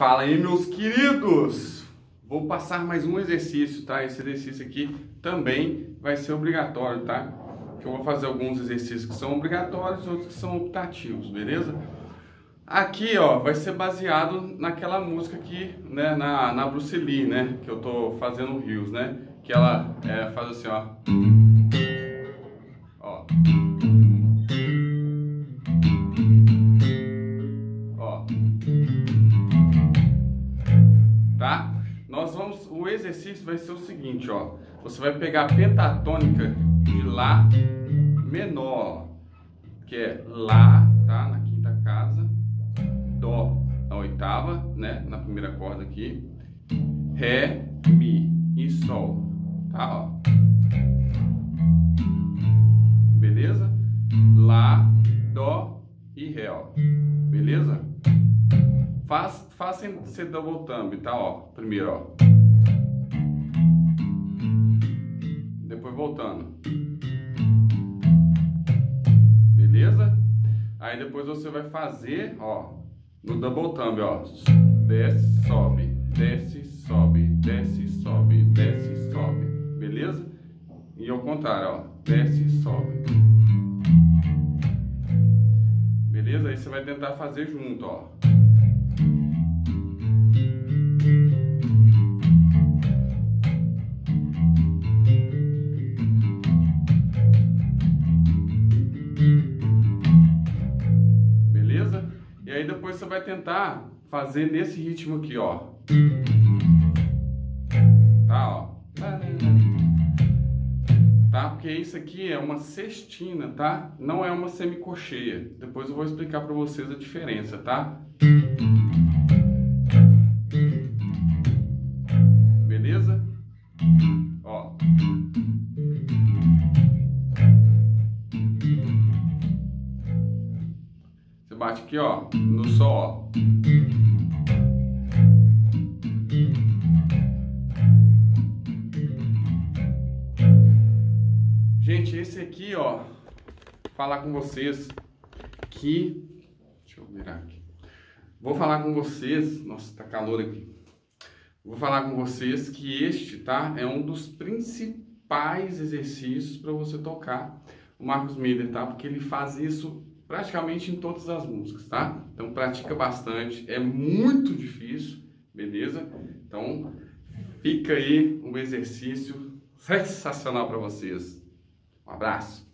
Fala aí, meus queridos! Vou passar mais um exercício, tá? Esse exercício aqui também vai ser obrigatório, tá? Que eu vou fazer alguns exercícios que são obrigatórios, outros que são optativos, beleza? Aqui, ó, vai ser baseado naquela música aqui, né? Na Bruce Lee, né? Que eu tô fazendo rios, né? Que ela faz assim, ó. Ó. Ó. Tá? O exercício vai ser o seguinte, ó. Você vai pegar a pentatônica de Lá menor, que é Lá, tá? Na quinta casa, Dó na oitava, né? Na primeira corda aqui, Ré, Mi e Sol, tá? Ó. Beleza? Lá, Dó e Ré, ó. Beleza? Faz sem ser double thumb, tá? Ó, primeiro, ó. Depois voltando. Beleza? Aí depois você vai fazer, ó, no double thumb, ó. Desce, sobe, desce, sobe, desce, sobe, desce, sobe. Beleza? E ao contrário, ó. Desce, sobe. Beleza? Aí você vai tentar fazer junto, ó. E aí depois você vai tentar fazer nesse ritmo aqui, ó. Tá, ó. Tá? Porque isso aqui é uma sextina, tá? Não é uma semicolcheia. Depois eu vou explicar pra vocês a diferença, tá? Beleza? Ó. Bate aqui, ó, no Sol, ó. Gente, esse aqui, ó, falar com vocês que... Deixa eu virar aqui. Vou falar com vocês... Nossa, tá calor aqui. Vou falar com vocês que este, tá, é um dos principais exercícios para você tocar o Marcus Miller, tá? Porque ele faz isso praticamente em todas as músicas, tá? Então pratica bastante, é muito difícil, beleza? Então fica aí um exercício sensacional para vocês. Um abraço!